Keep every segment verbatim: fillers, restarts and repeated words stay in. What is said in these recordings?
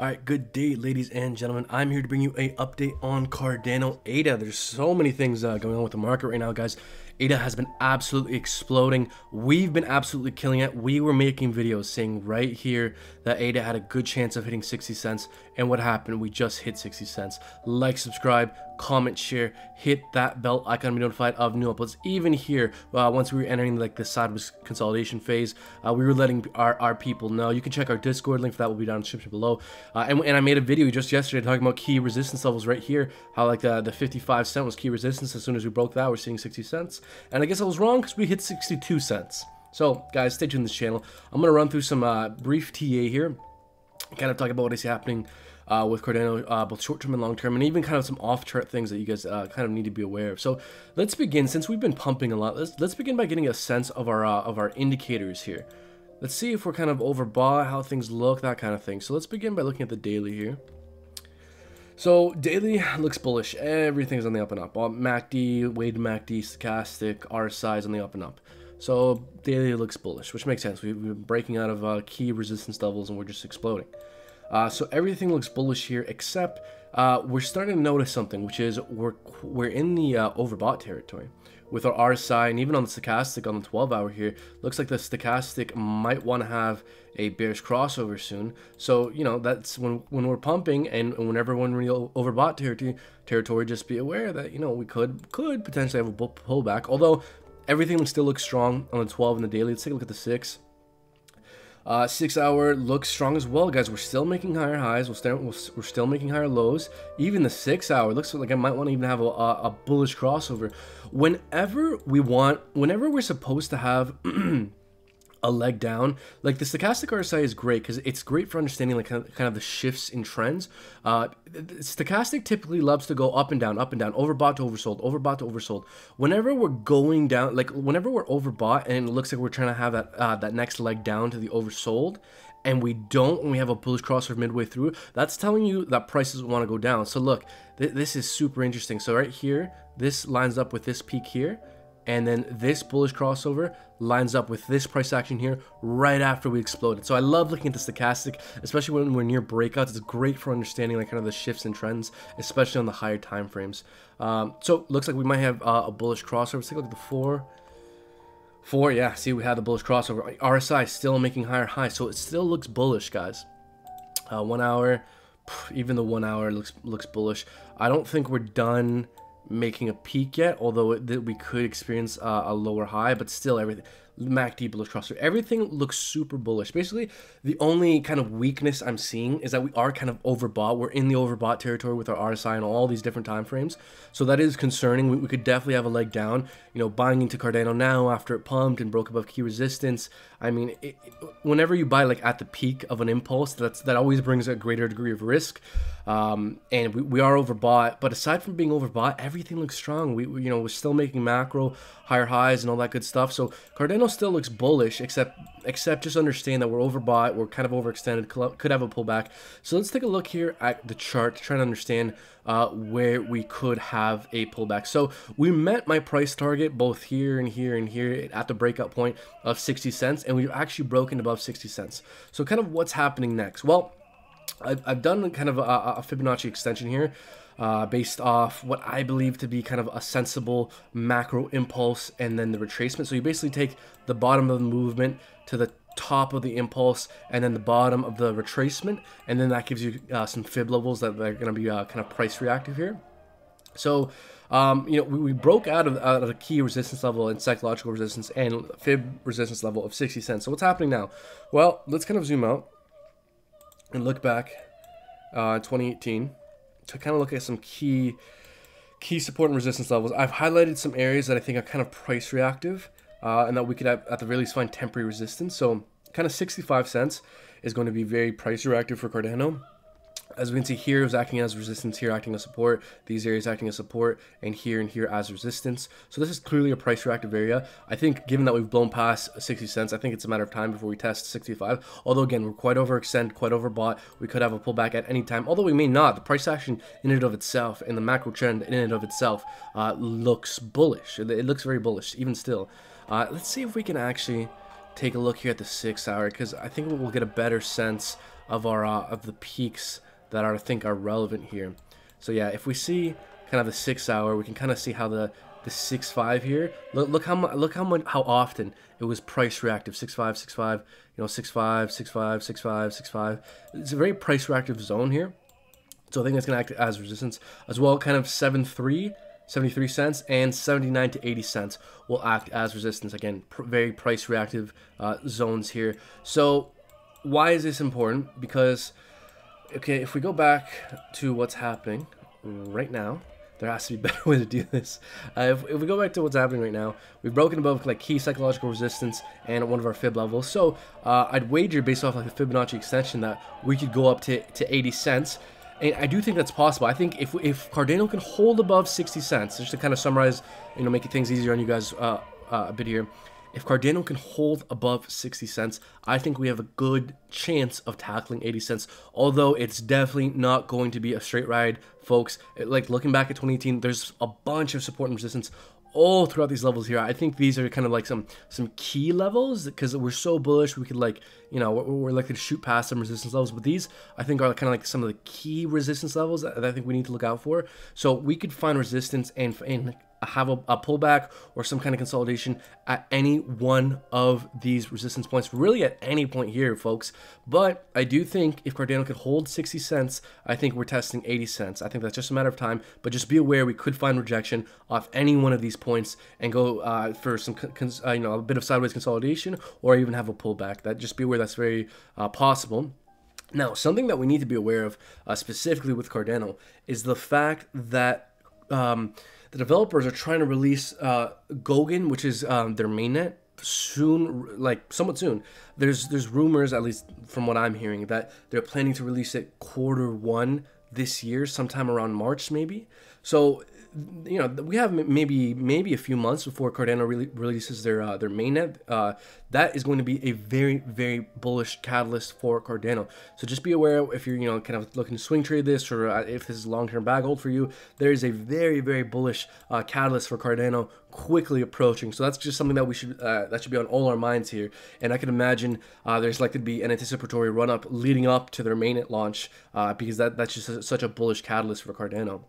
All right, good day, ladies and gentlemen. I'm here to bring you a update on Cardano A D A. There's so many things uh, going on with the market right now, guys. A D A has been absolutely exploding. We've been absolutely killing it. We were making videos saying right here that A D A had a good chance of hitting sixty cents. And what happened? We just hit sixty cents. Like, subscribe, comment, share, hit that bell icon to be notified of new uploads. Even here, uh, once we were entering like the sideways consolidation phase, uh, we were letting our, our people know. You can check our Discord link for that, will be down in the description below. Uh, and, and I made a video just yesterday talking about key resistance levels right here, how like the, the fifty-five cent was key resistance. As soon as we broke that, we're seeing sixty cents. And I guess I was wrong because we hit sixty-two cents. So guys, stay tuned to this channel. I'm going to run through some uh, brief T A here, kind of talk about what is happening uh, with Cardano, uh, both short-term and long-term, and even kind of some off-chart things that you guys uh, kind of need to be aware of. So let's begin, since we've been pumping a lot, let's, let's begin by getting a sense of our, uh, of our indicators here. Let's see if we're kind of overbought, how things look, that kind of thing. So let's begin by looking at the daily here. So daily looks bullish. Everything's on the up and up. M A C D, weighted M A C D, stochastic, R S I is on the up and up. So daily looks bullish, which makes sense. We've been breaking out of uh, key resistance levels and we're just exploding. Uh, so everything looks bullish here, except uh, we're starting to notice something, which is we're we're in the uh, overbought territory with our R S I, and even on the stochastic on the twelve hour here, looks like the stochastic might want to have a bearish crossover soon. So, you know, that's when, when we're pumping and, and whenever when we're in overbought ter territory, just be aware that, you know, we could, could potentially have a pullback, although everything still looks strong on the twelve and the daily. Let's take a look at the six. Uh, six hour looks strong as well, guys. We're still making higher highs. We'll start, we'll, we're still making higher lows. Even the six hour looks like I might want to even have a, a, a bullish crossover. Whenever we want, whenever we're supposed to have a leg down, like the stochastic R S I is great because it's great for understanding like kind of, kind of the shifts in trends. Uh, stochastic typically loves to go up and down, up and down, overbought to oversold, overbought to oversold. Whenever we're going down, like whenever we're overbought and it looks like we're trying to have that uh, that next leg down to the oversold, and we don't, and we have a bullish crossover midway through, that's telling you that prices want to go down. So look, th this is super interesting. So right here, this lines up with this peak here. And then this bullish crossover lines up with this price action here right after we exploded. So I love looking at the stochastic, especially when we're near breakouts. It's great for understanding like kind of the shifts and trends, especially on the higher time frames. Um, so looks like we might have uh, a bullish crossover. Let's take a look at the four. Four, yeah, see we had the bullish crossover. R S I still making higher highs, so it still looks bullish, guys. Uh, one hour, even the one hour looks, looks bullish. I don't think we're done making a peak yet, although it, that we could experience uh, a lower high, but still everything M A C D bullish crossover, everything looks super bullish. Basically the only kind of weakness I'm seeing is that we are kind of overbought. We're in the overbought territory with our R S I and all these different time frames, so that is concerning. We, we could definitely have a leg down, you know, buying into Cardano now after it pumped and broke above key resistance. I mean, it, it, whenever you buy like at the peak of an impulse, that's that always brings a greater degree of risk. Um, and we, we are overbought, but aside from being overbought, everything looks strong. We, we, you know, we're still making macro higher highs and all that good stuff. So Cardano still looks bullish, except except just understand that we're overbought, we're kind of overextended, could have a pullback. So let's take a look here at the chart, trying to understand uh, where we could have a pullback. So we met my price target both here and here and here at the breakout point of sixty cents, and we've actually broken above sixty cents. So kind of what's happening next? Well, I've, I've done kind of a, a Fibonacci extension here uh, based off what I believe to be kind of a sensible macro impulse and then the retracement. So you basically take the bottom of the movement to the top of the impulse and then the bottom of the retracement, and then that gives you uh, some fib levels that are going to be uh, kind of price reactive here. So, um, you know, we, we broke out of, out of the key resistance level and psychological resistance and fib resistance level of sixty cents. So what's happening now? Well, let's kind of zoom out and look back uh, twenty eighteen to kind of look at some key key support and resistance levels. I've highlighted some areas that I think are kind of price reactive uh, and that we could have, at the very least, find temporary resistance. So kind of sixty-five cents is going to be very price reactive for Cardano. As we can see here, it was acting as resistance, here acting as support, these areas acting as support, and here and here as resistance. So this is clearly a price reactive area. I think given that we've blown past sixty cents, I think it's a matter of time before we test sixty-five. Although again, we're quite overextended, quite overbought. We could have a pullback at any time, although we may not. The price action in and of itself and the macro trend in and of itself uh, looks bullish. It looks very bullish, even still. Uh, let's see if we can actually take a look here at the six hour, because I think we'll get a better sense of our uh, of the peaks that are, I think are relevant here. So yeah, if we see kind of the six hour, we can kind of see how the the six five here. Look, look how look how much how often it was price reactive. Six five, six five, you know, six five, six five, six five, six five. It's a very price reactive zone here. So I think that's gonna act as resistance as well. Kind of seven three. seventy-three cents and seventy-nine to eighty cents will act as resistance. Again, pr very price reactive uh, zones here. So why is this important? Because, okay, if we go back to what's happening right now, there has to be a better way to do this. Uh, if, if we go back to what's happening right now, we've broken above like key psychological resistance and one of our fib levels. So uh, I'd wager based off like the Fibonacci extension that we could go up to, to eighty cents. And I do think that's possible. I think if, if Cardano can hold above sixty cents, just to kind of summarize, you know, making things easier on you guys uh, uh, a bit here. If Cardano can hold above sixty cents, I think we have a good chance of tackling eighty cents. Although it's definitely not going to be a straight ride, folks. It, like looking back at twenty eighteen, there's a bunch of support and resistance all throughout these levels here. I think these are kind of like some some key levels because we're so bullish we could like, you know, we're, we're likely to shoot past some resistance levels, but these I think are kind of like some of the key resistance levels that I think we need to look out for. So we could find resistance and, and have a, a pullback or some kind of consolidation at any one of these resistance points, really at any point here, folks. But I do think if Cardano could hold sixty cents, I think we're testing eighty cents. I think that's just a matter of time, but just be aware we could find rejection off any one of these points and go uh, for some cons uh, you know, a bit of sideways consolidation or even have a pullback. That just be aware that's very uh, possible. Now, something that we need to be aware of uh, specifically with Cardano is the fact that um, the developers are trying to release uh, Goguen, which is um, their mainnet, soon, like somewhat soon. There's there's rumors, at least from what I'm hearing, that they're planning to release it quarter one this year, sometime around March maybe. So, you know, we have maybe maybe a few months before Cardano really releases their uh, their mainnet. Uh, that is going to be a very very bullish catalyst for Cardano. So just be aware if you're, you know, kind of looking to swing trade this, or uh, if this is long term bag hold for you, there is a very very bullish uh, catalyst for Cardano quickly approaching. So that's just something that we should uh, that should be on all our minds here. And I can imagine uh, there's likely to be an anticipatory run up leading up to their mainnet launch uh, because that that's just a, such a bullish catalyst for Cardano.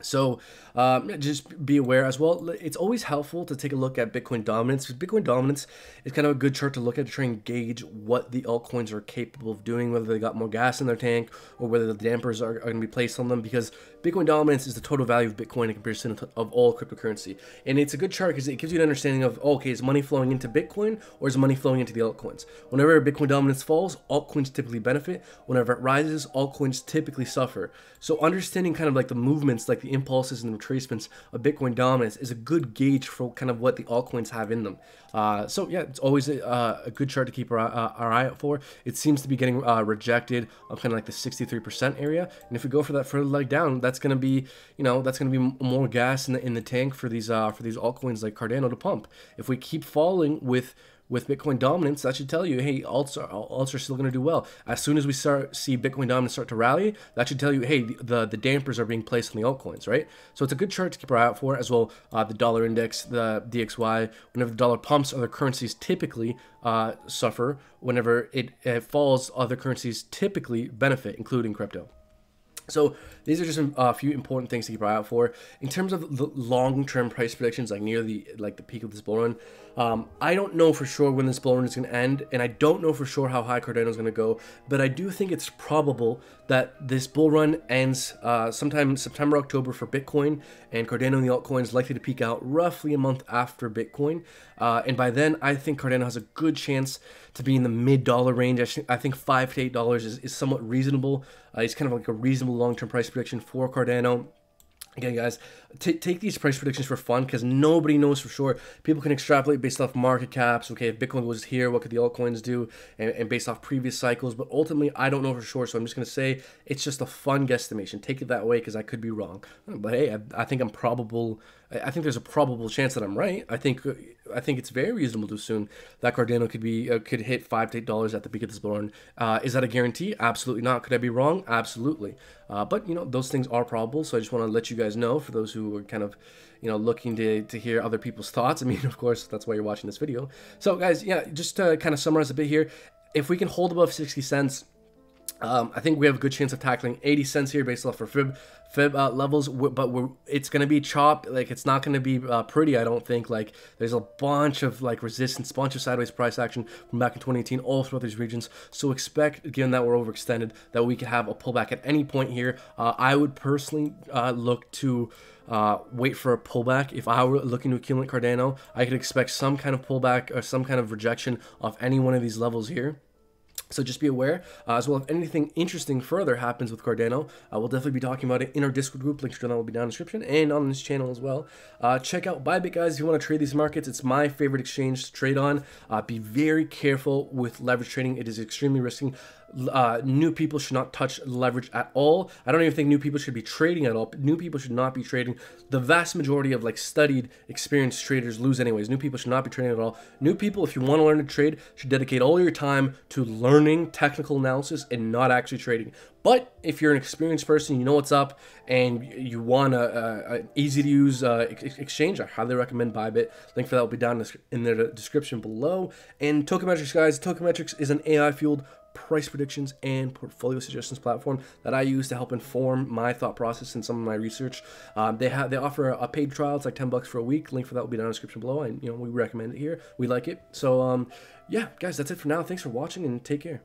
So um, just be aware as well. It's always helpful to take a look at Bitcoin dominance. Bitcoin dominance is kind of a good chart to look at to try and gauge what the altcoins are capable of doing, whether they got more gas in their tank or whether the dampers are, are going to be placed on them, because Bitcoin dominance is the total value of Bitcoin in comparison of all cryptocurrency. And it's a good chart because it gives you an understanding of, okay, is money flowing into Bitcoin or is money flowing into the altcoins? Whenever Bitcoin dominance falls, altcoins typically benefit. Whenever it rises, altcoins typically suffer. So understanding kind of like the movements, like the impulses and retracements of Bitcoin dominance is a good gauge for kind of what the altcoins have in them. Uh, so yeah, it's always a, uh, a good chart to keep our, uh, our eye out for. It seems to be getting uh, rejected on kind of like the sixty-three percent area. And if we go for that further leg down, that's going to be, you know, that's going to be more gas in the, in the tank for these, uh, for these altcoins like Cardano to pump. If we keep falling with With Bitcoin dominance, that should tell you, hey, alts are, alts are still going to do well. As soon as we start see Bitcoin dominance start to rally, that should tell you, hey, the, the, the dampers are being placed on the altcoins, right? So it's a good chart to keep our eye out for, as well uh, the dollar index, the D X Y. Whenever the dollar pumps, other currencies typically uh, suffer. Whenever it, it falls, other currencies typically benefit, including crypto. So these are just a few important things to keep an eye out for. In terms of the long-term price predictions, like near the like the peak of this bull run, um, I don't know for sure when this bull run is going to end, and I don't know for sure how high Cardano is going to go, but I do think it's probable that this bull run ends uh, sometime September, October for Bitcoin, and Cardano and the altcoins likely to peak out roughly a month after Bitcoin. Uh, and by then, I think Cardano has a good chance to be in the mid-dollar range. I, I think five to eight dollars is, is somewhat reasonable. Uh, it's kind of like a reasonable long-term price prediction for Cardano. Again, guys, take these price predictions for fun because nobody knows for sure. People can extrapolate based off market caps. Okay, if Bitcoin goes here, what could the altcoins do? And, and based off previous cycles. But ultimately, I don't know for sure. So I'm just going to say it's just a fun guesstimation. Take it that way because I could be wrong. But hey, I, I think I'm probable. I think there's a probable chance that I'm right. I think I think it's very reasonable to assume that Cardano could be uh, could hit five to eight dollars at the peak of this bull run. Uh, is that a guarantee? Absolutely not. Could I be wrong? Absolutely. Uh, but you know, those things are probable. So I just want to let you guys know, for those who are kind of, you know, looking to, to hear other people's thoughts. I mean, of course, that's why you're watching this video. So guys, yeah, just to kind of summarize a bit here, if we can hold above sixty cents, Um, I think we have a good chance of tackling eighty cents here based off our fib fib uh, levels, but we're, it's going to be chopped. Like, it's not going to be uh, pretty, I don't think. Like, there's a bunch of like resistance, bunch of sideways price action from back in twenty eighteen all throughout these regions. So expect, given that we're overextended, that we could have a pullback at any point here. Uh, I would personally uh, look to uh, wait for a pullback. If I were looking to accumulate Cardano, I could expect some kind of pullback or some kind of rejection of any one of these levels here. So just be aware, uh, as well, if anything interesting further happens with Cardano, uh, we'll definitely be talking about it in our Discord group. Links to that will be down in the description and on this channel as well. Uh, check out Bybit, guys, if you want to trade these markets. It's my favorite exchange to trade on. Uh, be very careful with leverage trading. It is extremely risky. Uh, new people should not touch leverage at all. I don't even think new people should be trading at all. But new people should not be trading. The vast majority of like studied, experienced traders lose anyways. New people should not be trading at all. New people, if you want to learn to trade, should dedicate all your time to learning technical analysis and not actually trading. But if you're an experienced person, you know what's up, and you want an easy-to-use uh, ex exchange, I highly recommend Bybit. Link for that will be down in the description below. And Token Metrics, guys. Token Metrics is an A I-fueled price predictions and portfolio suggestions platform that I use to help inform my thought process and some of my research. Um, they have they offer a paid trial. It's like ten bucks for a week. Link for that will be down in the description below. And you know, we recommend it here. We like it. So um, yeah, guys, that's it for now. Thanks for watching and take care.